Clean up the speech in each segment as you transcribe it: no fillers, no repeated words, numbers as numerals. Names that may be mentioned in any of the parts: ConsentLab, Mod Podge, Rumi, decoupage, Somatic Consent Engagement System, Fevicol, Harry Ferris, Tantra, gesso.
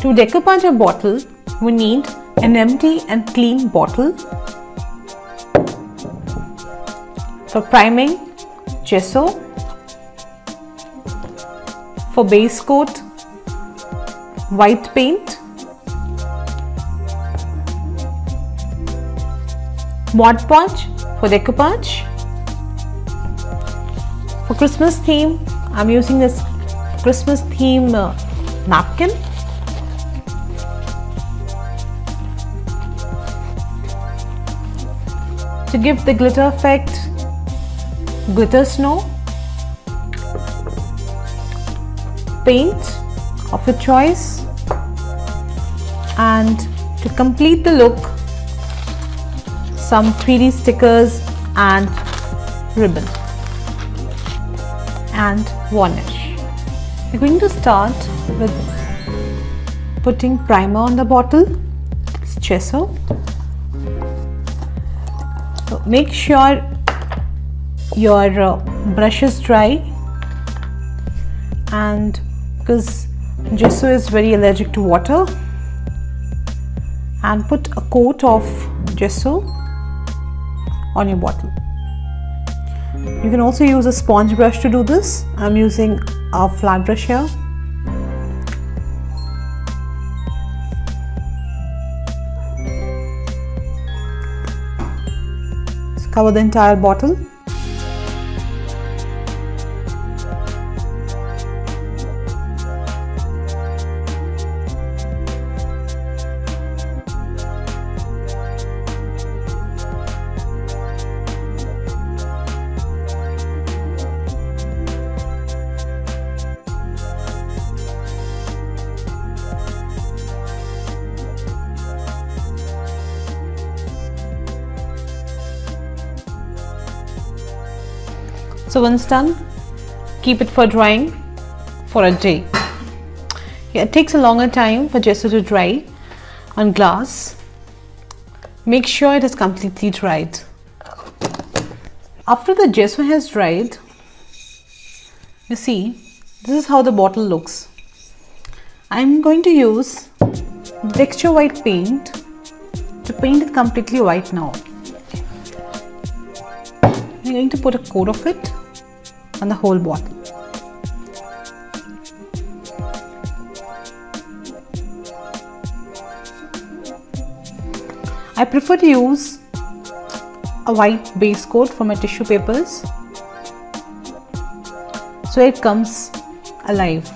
To decoupage a bottle, we need an empty and clean bottle, for priming, gesso, for base coat, white paint, Mod Podge for decoupage. For Christmas theme, I'm using this Christmas theme napkin. To give the glitter effect, glitter snow, paint of your choice, and to complete the look, some 3D stickers and ribbon and varnish. We're going to start with putting primer on the bottle. It's gesso. So make sure your brush is dry, and because gesso is very allergic to water, and put a coat of gesso on your bottle. You can also use a sponge brush to do this. I'm using a flat brush here. Cover the entire bottle. So once done, keep it for drying for a day. Yeah, it takes a longer time for gesso to dry on glass. Make sure it is completely dried. After the gesso has dried, you see, this is how the bottle looks. I'm going to use texture white paint to paint it completely white now. I'm going to put a coat of it on the whole bottle. I prefer to use a white base coat for my tissue papers, so it comes alive.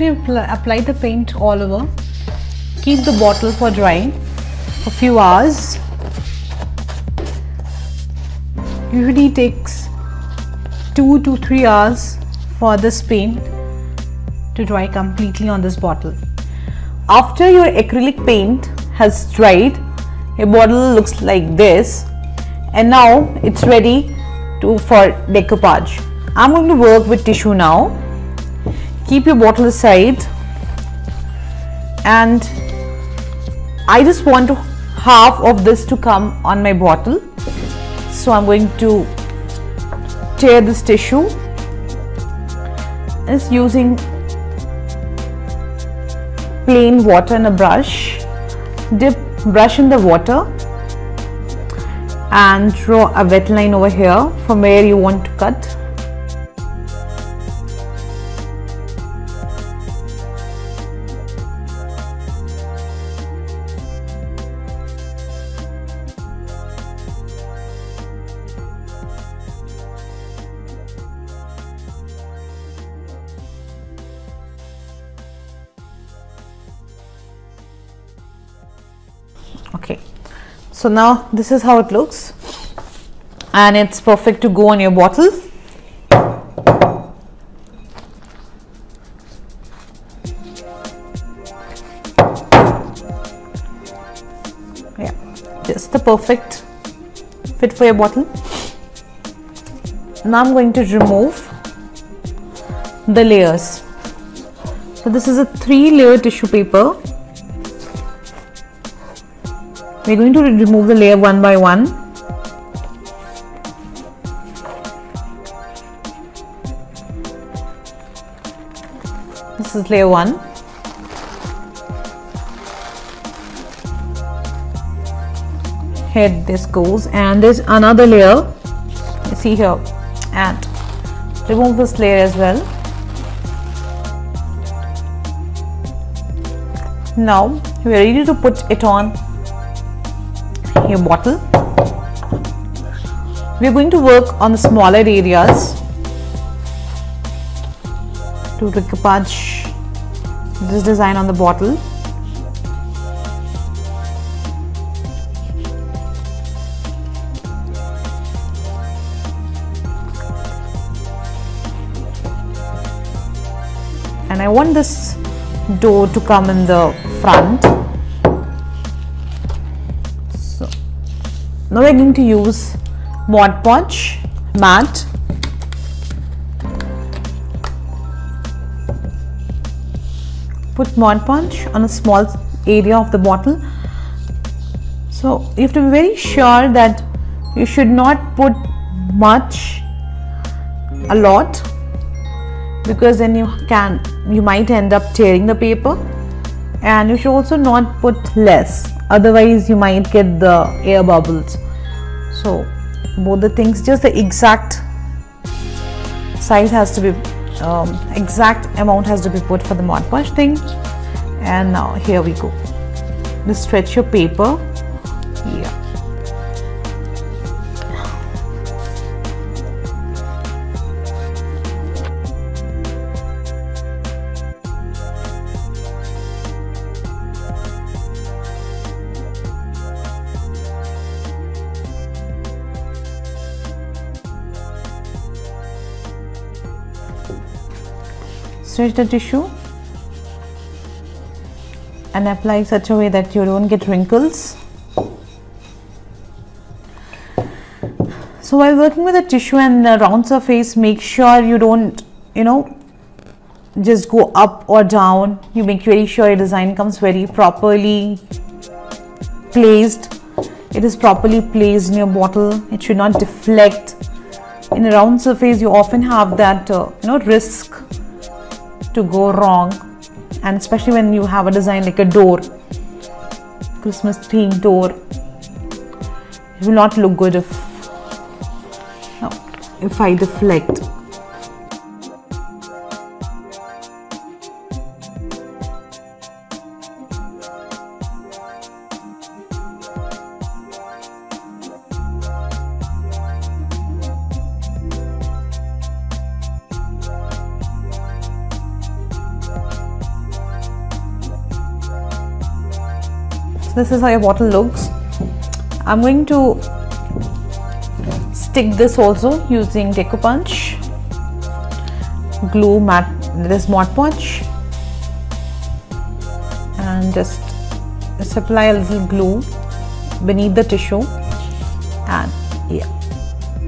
After you apply the paint all over, keep the bottle for drying for a few hours. Usually takes 2 to 3 hours for this paint to dry completely on this bottle. After your acrylic paint has dried, your bottle looks like this, and now it's ready for decoupage. I'm going to work with tissue now. Keep your bottle aside, and I just want half of this to come on my bottle, so I'm going to tear this tissue. Just using plain water and a brush, dip brush in the water and draw a wet line over here from where you want to cut. Okay, so now this is how it looks, and it's perfect to go on your bottle. Yeah, just the perfect fit for your bottle. Now I'm going to remove the layers. So this is a 3-layer tissue paper. We're going to remove the layer one by one. This is layer 1. Here this goes, and there's another layer. You see here, and remove this layer as well. Now we are ready to put it on your bottle. We're going to work on the smaller areas to recapitulate this design on the bottle. And I want this door to come in the front. So now we're going to use Mod Podge matte. Put Mod Podge on a small area of the bottle. So you have to be very sure that you should not put much, a lot, because then you might end up tearing the paper, and you should also not put less, otherwise you might get the air bubbles. So both the things, just the exact size has to be, exact amount has to be put for the Mod Podge thing. And now here we go. Just stretch your paper. Yeah. Stretch the tissue and apply such a way that you don't get wrinkles. So while working with the tissue and the round surface, make sure you don't, just go up or down. You make very sure your design comes very properly placed. It is properly placed in your bottle. It should not deflect. In a round surface, you often have that, risk to go wrong, and especially when you have a design like a door, Christmas themed door, it will not look good if I deflect. This is how your bottle looks. I'm going to stick this also using decoupage glue matte, this Mod Podge, and just apply a little glue beneath the tissue, and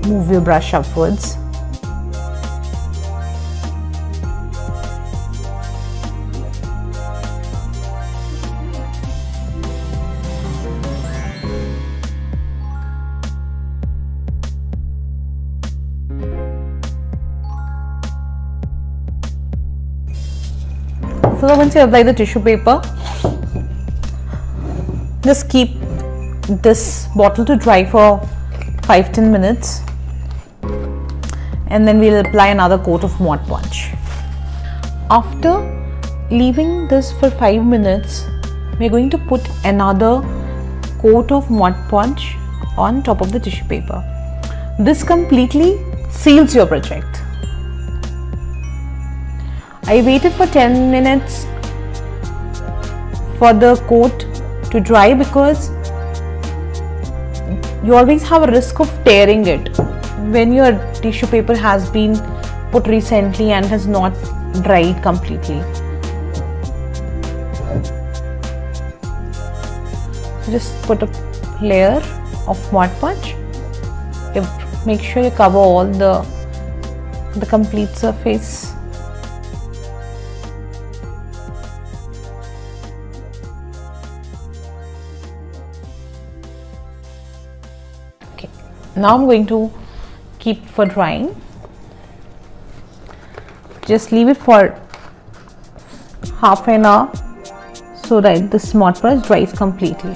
move your brush upwards. So once you apply the tissue paper, just keep this bottle to dry for 5-10 minutes, and then we'll apply another coat of Mod Podge. After leaving this for 5 minutes, we're going to put another coat of Mod Podge on top of the tissue paper. This completely seals your project. I waited for 10 minutes for the coat to dry because you always have a risk of tearing it when your tissue paper has been put recently and has not dried completely. Just put a layer of Mod Podge. Make sure you cover all the complete surface. Okay, now I'm going to keep for drying. Just leave it for half an hour so that this Mod Podge dries completely.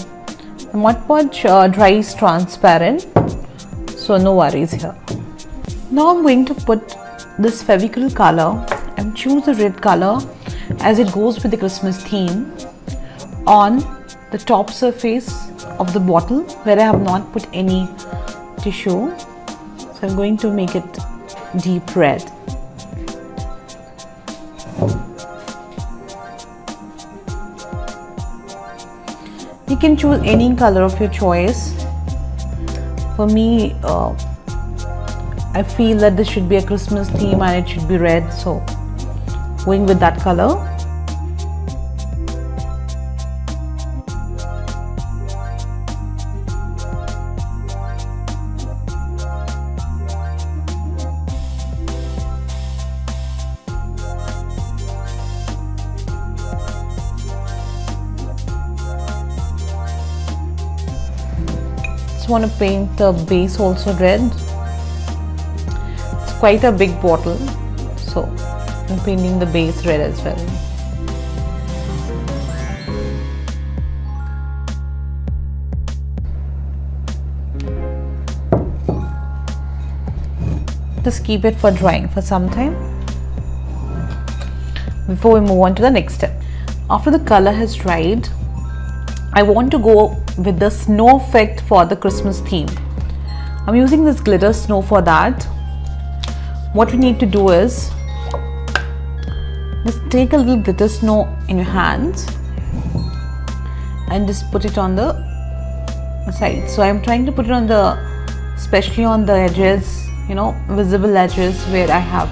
The Mod Podge dries transparent, so no worries here. Now I'm going to put this Fevicol color and choose the red color as it goes with the Christmas theme on the top surface of the bottle where I have not put any tissue. So I'm going to make it deep red. You can choose any color of your choice. For me, I feel that this should be a Christmas theme and it should be red, so going with that color. I want to paint the base also red. It's quite a big bottle, so I'm painting the base red as well. Just keep it for drying for some time before we move on to the next step. After the color has dried, I want to go with the snow effect for the Christmas theme. I'm using this glitter snow for that. What we need to do is just take a little glitter snow in your hands and just put it on the side. So I'm trying to put it on the, especially on the edges, you know, visible edges where I have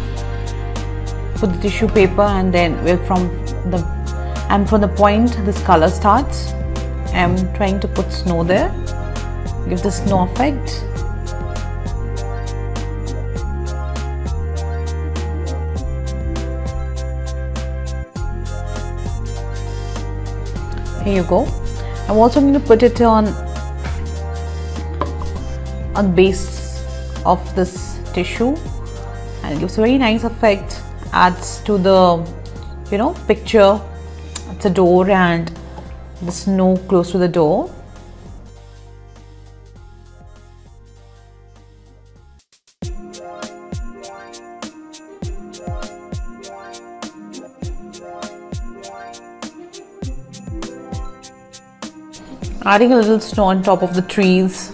put the tissue paper, and then from the point this color starts, I'm trying to put snow there, give the snow effect. Here you go. I'm also going to put it on the base of this tissue, and it gives a very nice effect, adds to the, you know, picture. It's a door and the snow close to the door. Adding a little snow on top of the trees.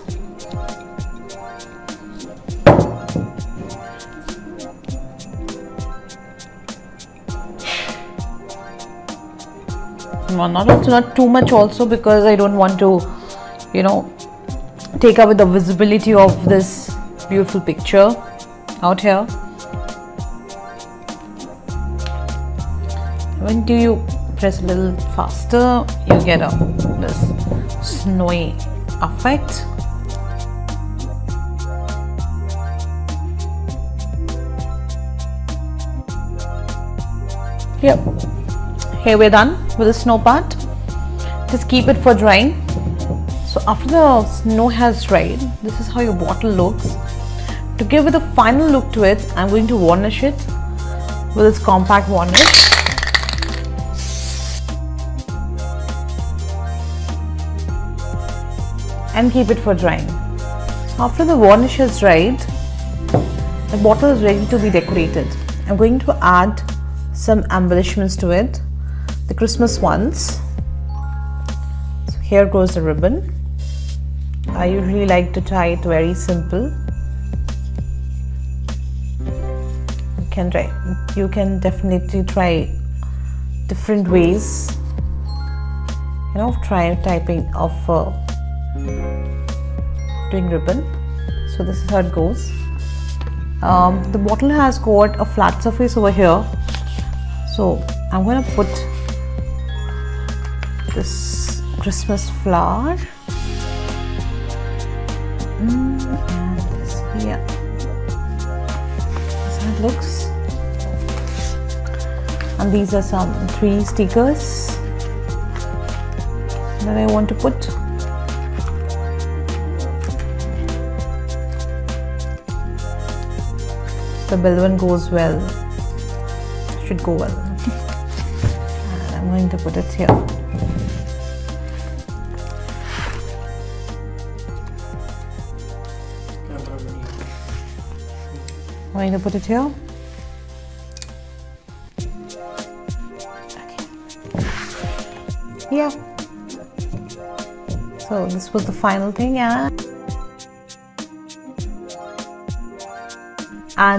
Not too much also, because I don't want to, you know, take away the visibility of this beautiful picture out here. When do you press a little faster, you get this snowy effect. Yep. Here we're done with the snow part. Just keep it for drying. So after the snow has dried, this is how your bottle looks. To give it a final look to it, I'm going to varnish it with this compact varnish. And keep it for drying. After the varnish has dried, the bottle is ready to be decorated. I'm going to add some embellishments to it. The Christmas ones. So here goes the ribbon. I usually like to tie it very simple. You can definitely try different ways, you know, try typing of ring ribbon. So this is how it goes. The bottle has got a flat surface over here, so I'm gonna put this Christmas flower and this here. That's how it looks. And these are some 3 stickers that I want to put. The balloon goes well, it should go well. And I'm going to put it here. I'm going to put it here. Okay. Yeah. So this was the final thing, and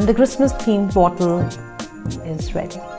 the Christmas themed bottle is ready.